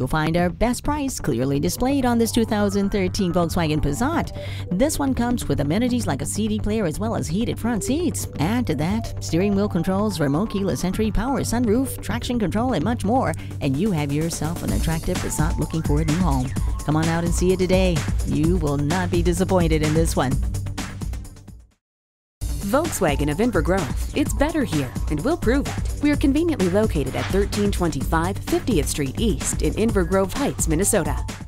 You'll find our best price clearly displayed on this 2013 Volkswagen Passat. This one comes with amenities like a CD player as well as heated front seats. Add to that steering wheel controls, remote keyless entry, power sunroof, traction control, and much more, and you have yourself an attractive Passat looking for a new home. Come on out and see it today. You will not be disappointed in this one. Volkswagen of Inver Grove. It's better here, and we'll prove it. We are conveniently located at 1325 50th Street East in Inver Grove Heights, Minnesota.